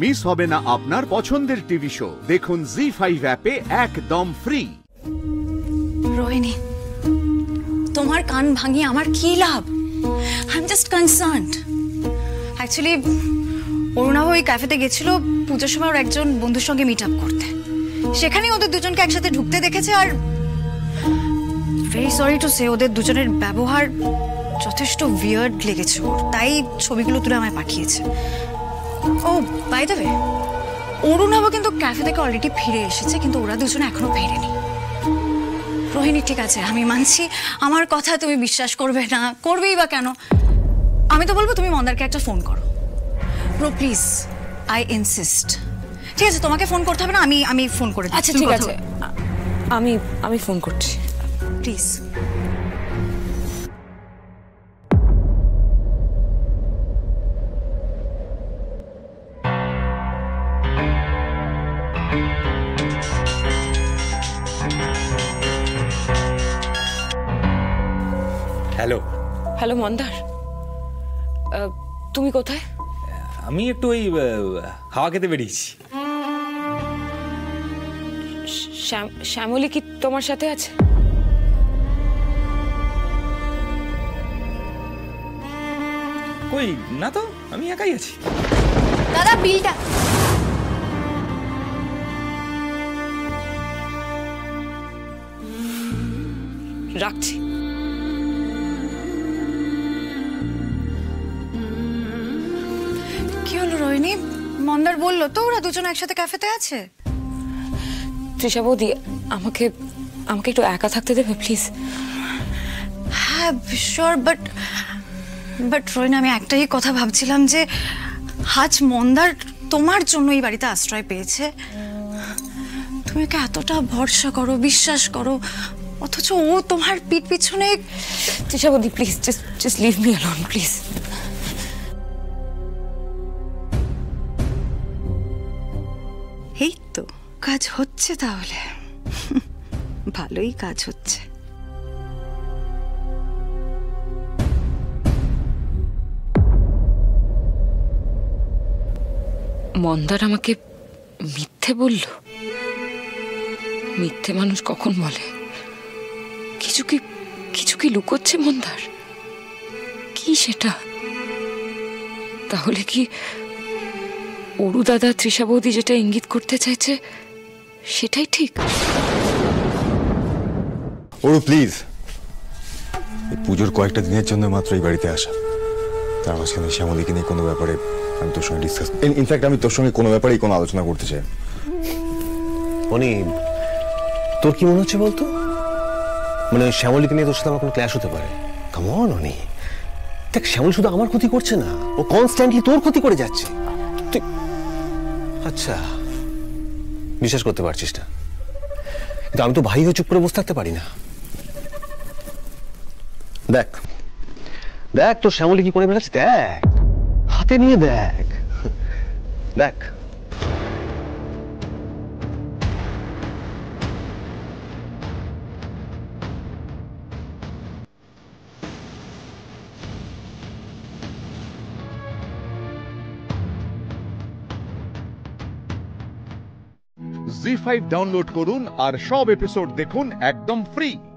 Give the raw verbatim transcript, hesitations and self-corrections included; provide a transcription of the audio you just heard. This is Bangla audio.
মিস হবে না আপনার পছন্দের টিভি শো। দেখুন জি ফাইভ অ্যাপে একদম ফ্রি। রোহিণী, তোমার কান ভাঙিয়ে আমার কি লাভ? I am just concerned. Actually Arunabha ওই ক্যাফেতে গেছিল পূজার সময় ওর একজন বন্ধুর সঙ্গে মিট আপ করতে। সেখানেই ওদের দুজনকে একসাথে ঢুকতে দেখেছে। আর ভেরি সরি টু সে, ওদের দুজনের ব্যবহার যথেষ্ট উইয়ার্ড লেগেছে ওর, তাই ছবিগুলো তুলে আমায় পাঠিয়েছে। ও বাই দ্য ওয়ে, অরুণাভ কিন্তু ক্যাফে থেকে অলরেডি ফিরে এসেছে, কিন্তু ওরা দুজনে এখনো ফেরেনি। রোহিণী, ঠিক আছে আমি মানছি আমার কথা তুমি বিশ্বাস করবে না, করবেই বা কেন? আমি তো বলবো তুমি মন্দারকে একটা ফোন করো। Rho please, I insist. ঠিক আছে, তোমাকে ফোন করতে হবে না, আমি আমি ফোন করে দিচ্ছি। আচ্ছা ঠিক আছে, আমি আমি ফোন করছি, প্লিজ। হ্যালো হ্যালো মন্দার, তুমি কোথায়? আমি একটু ওই হাওয়া খেতে বেরিয়েছি। শ্যামলি কি তোমার সাথে আছে? কই না তো, আমি একাই আছি। দাদা বিলটা রাখছি। মন্দার বললো তো ওরা দুজন একসাথে ক্যাফেতে আছে। তৃষা বৌদি, আমাকে আমাকে একটু একা থাকতে দেবে প্লিজ? হ্যাঁ শিওর, বাট বাট রোহিণী, আমি একটাই কথা ভাবছিলাম যে আজ মন্দার তোমার জন্য এই বাড়িতে আশ্রয় পেয়েছে। তুমি ওকে এতটা ভরসা করো, বিশ্বাস করো, অথচ ও তোমার পিঠ পিছনে। তৃষা বৌদি please, just just leave me alone please. এই তো কাজ হচ্ছে, তাহলে ভালোই কাজ হচ্ছে। মন্দার আমাকে মিথ্যে বলল। মিথ্যে মানুষ কখন বলে? কিছু কি কিছু কি লুকোচ্ছে মন্দার? কি সেটা? তাহলে কি ওরু দাদা তৃষা বৌদি যেটা ইঙ্গিত করতে চাইছে সেটাই ঠিক? ওরু প্লিজ, পুজোর কয়েকটা দিনের জন্য মাত্র এই বাড়িতে আসা, তার মাঝখানে শ্যামলীকে নিয়ে কোনো ব্যাপারে আমি তোর সঙ্গে ডিসকাস, ইনফ্যাক্ট আমি তোর সঙ্গে কোনো ব্যাপারেই কোনো আলোচনা করতে চাই। মানে তোর কি মনে হচ্ছে বলতো, মানে শ্যামলীকে নিয়ে তোর সাথে আমার কোনো ক্ল্যাশ হতে পারে? কাম অন অনি, দেখ শ্যামলী শুধু আমার ক্ষতি করছে না, ও কনস্ট্যান্টলি তোর ক্ষতি করে যাচ্ছে। আচ্ছা বিশ্বাস করতে পারছিস না, কিন্তু আমি তো ভাই হয়ে চুপ করে বসে থাকতে পারি না। দেখ দেখ তোর শ্যামলী কি করে বেড়াচ্ছে, দেখ হাতে নিয়ে দেখ দেখ। জি ফাইভ ডাউনলোড করুন আর সব এপিসোড দেখুন একদম ফ্রি।